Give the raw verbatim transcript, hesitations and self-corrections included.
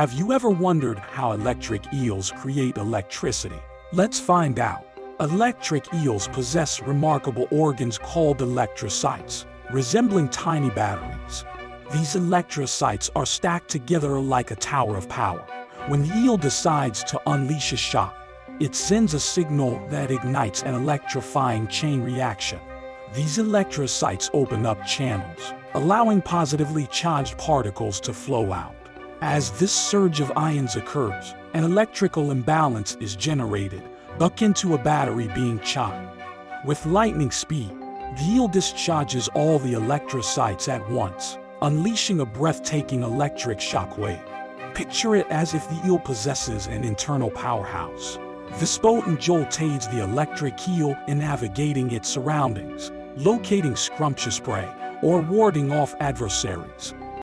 Have you ever wondered how electric eels create electricity? Let's find out. Electric eels possess remarkable organs called electrocytes, resembling tiny batteries. These electrocytes are stacked together like a tower of power. When the eel decides to unleash a shock, it sends a signal that ignites an electrifying chain reaction. These electrocytes open up channels, allowing positively charged particles to flow out. As this surge of ions occurs, an electrical imbalance is generated, buck into a battery being charged. With lightning speed, the eel discharges all the electrocytes at once, unleashing a breathtaking electric shockwave. Picture it as if the eel possesses an internal powerhouse. This potent jolt aids the electric eel in navigating its surroundings, locating scrumptious prey, or warding off adversaries.